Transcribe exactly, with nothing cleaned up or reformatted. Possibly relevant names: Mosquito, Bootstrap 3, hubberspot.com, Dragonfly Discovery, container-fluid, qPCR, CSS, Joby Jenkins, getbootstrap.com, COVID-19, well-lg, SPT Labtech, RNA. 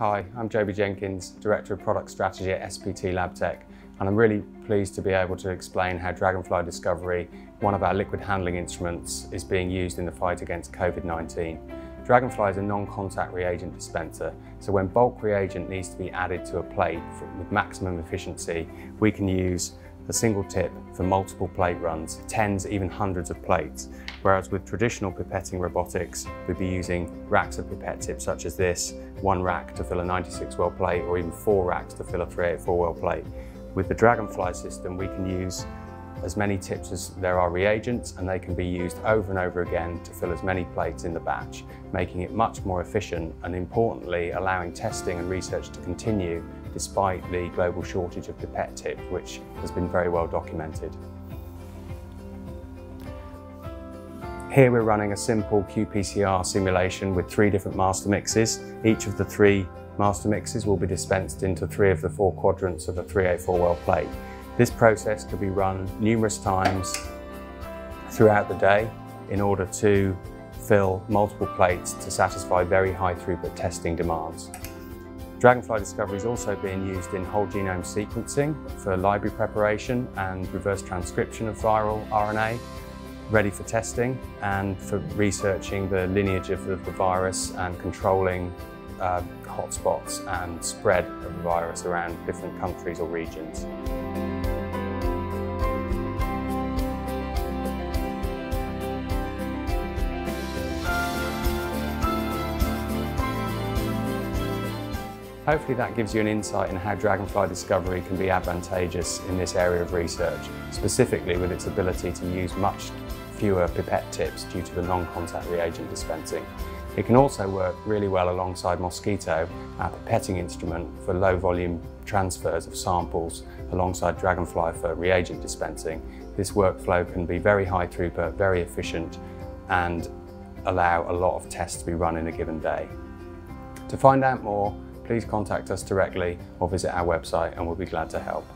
Hi, I'm Joby Jenkins, Director of Product Strategy at S P T Labtech, and I'm really pleased to be able to explain how Dragonfly Discovery, one of our liquid handling instruments, is being used in the fight against COVID nineteen. Dragonfly is a non-contact reagent dispenser, so when bulk reagent needs to be added to a plate for, with maximum efficiency, we can use a single tip for multiple plate runs, tens, even hundreds of plates, whereas with traditional pipetting robotics, we'd be using racks of pipette tips such as this, one rack to fill a ninety-six well plate, or even four racks to fill a three eighty-four well plate. With the Dragonfly system, we can use as many tips as there are reagents, and they can be used over and over again to fill as many plates in the batch, making it much more efficient and, importantly, allowing testing and research to continue despite the global shortage of pipette tips, which has been very well documented. Here we're running a simple q P C R simulation with three different master mixes. Each of the three master mixes will be dispensed into three of the four quadrants of a three eighty-four well plate. This process could be run numerous times throughout the day in order to fill multiple plates to satisfy very high throughput testing demands. Dragonfly Discovery is also being used in whole genome sequencing for library preparation and reverse transcription of viral R N A, ready for testing, and for researching the lineage of the virus and controlling uh, hotspots and spread of the virus around different countries or regions. Hopefully that gives you an insight in how Dragonfly Discovery can be advantageous in this area of research, specifically with its ability to use much fewer pipette tips due to the non-contact reagent dispensing. It can also work really well alongside Mosquito, our pipetting instrument, for low volume transfers of samples, alongside Dragonfly for reagent dispensing. This workflow can be very high throughput, very efficient, and allow a lot of tests to be run in a given day. To find out more, please contact us directly or visit our website, and we'll be glad to help.